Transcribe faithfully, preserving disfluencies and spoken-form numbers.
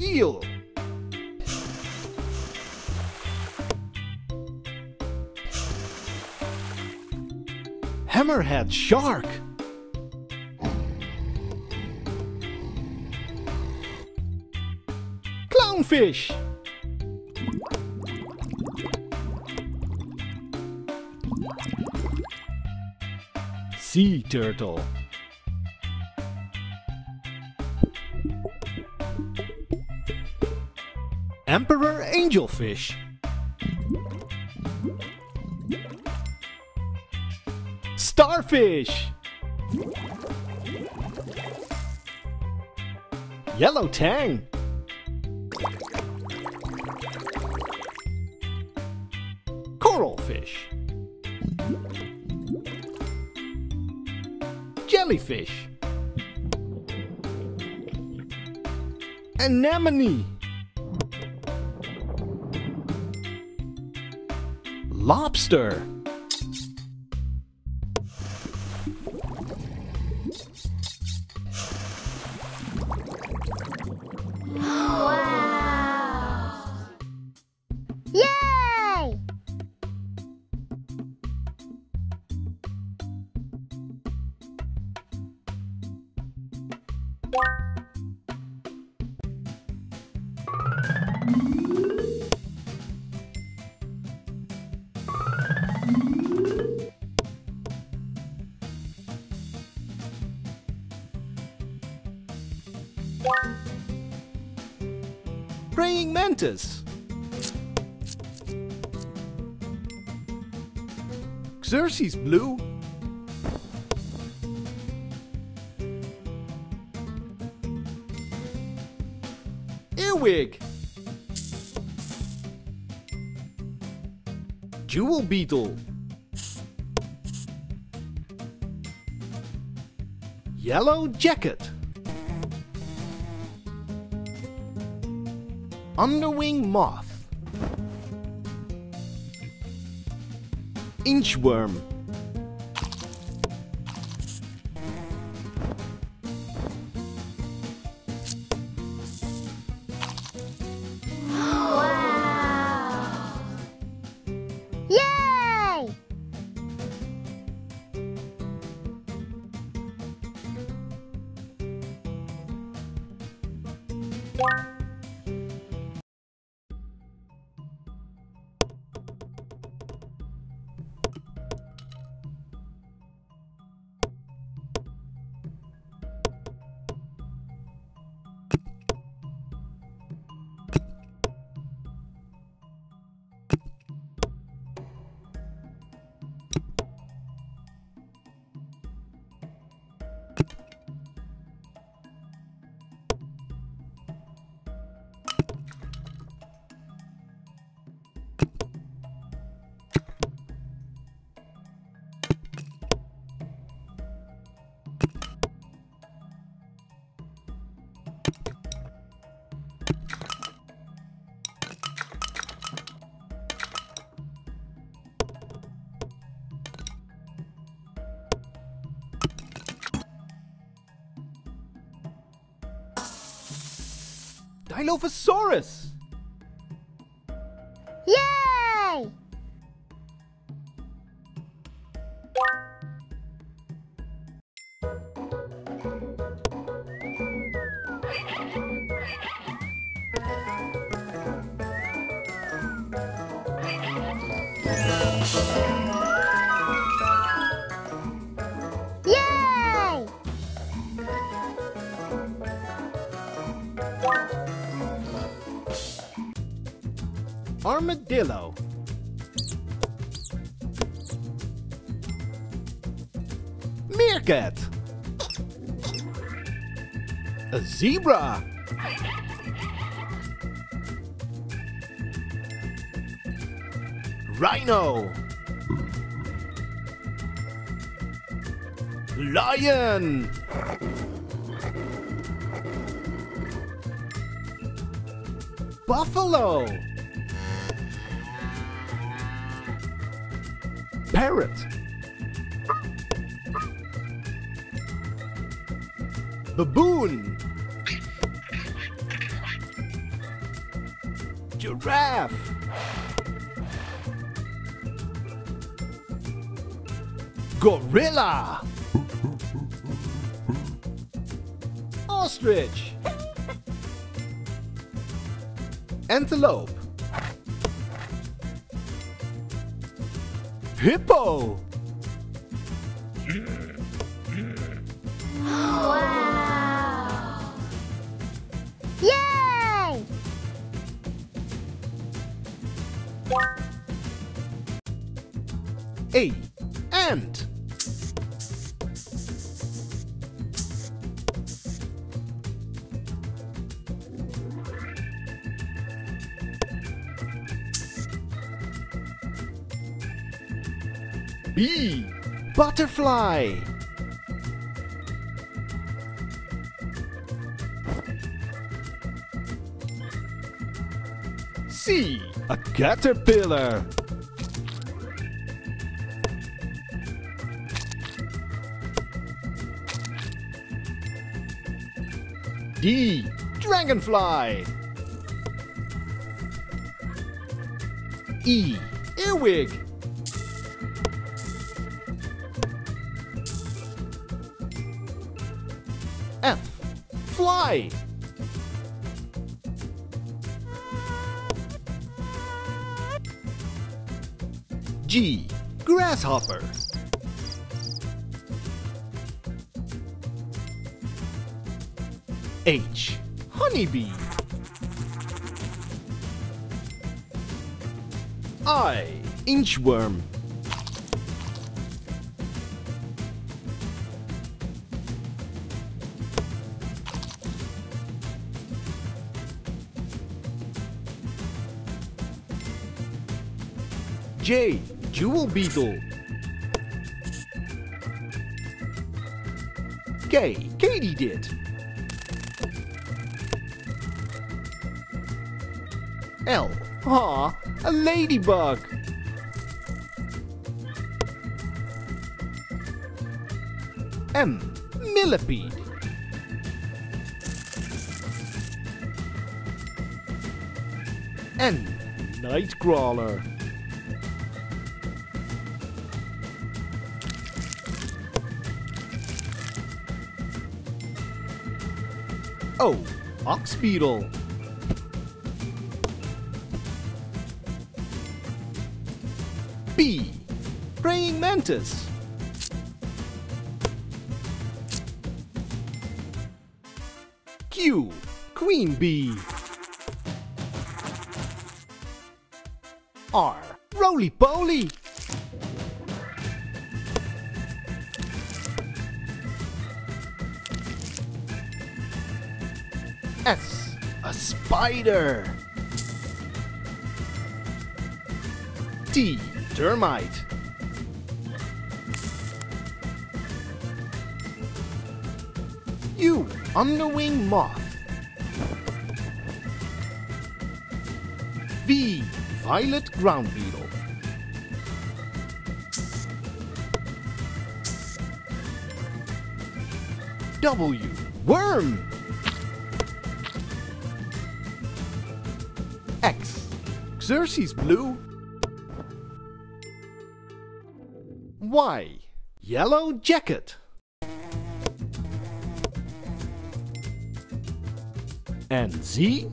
eel. Hammerhead shark. Clownfish. Sea turtle. Emperor angelfish. Starfish. Yellow tang. Coral fish. Jellyfish. Anemone. Lobster. Wow! Yay! Praying mantis. Xerces blue. Earwig. Jewel beetle. Yellow jacket. Underwing moth. Inchworm. Wow! Yay! Dilophosaurus! Yay! Armadillo. Meerkat. A zebra. Rhino. Lion. Buffalo. Parrot. Baboon. giraffe. Gorilla. Ostrich. Antelope. Hippo. Wow! Yay! A ant. B. Butterfly. C. A caterpillar. D. Dragonfly. E. Earwig. Fly. G. Grasshopper. H. Honeybee. I. Inchworm. J. Jewel beetle. K. Katydid. L. Aw, a ladybug. M. Millipede. N. Nightcrawler. O. Ox beetle. P. Praying mantis. Q. Queen bee. R. Roly-Poly. S. A spider. T. Termite. U. Underwing moth. V. Violet ground beetle. W. Worm. X. Xerces blue. Y. Yellow jacket. And Z.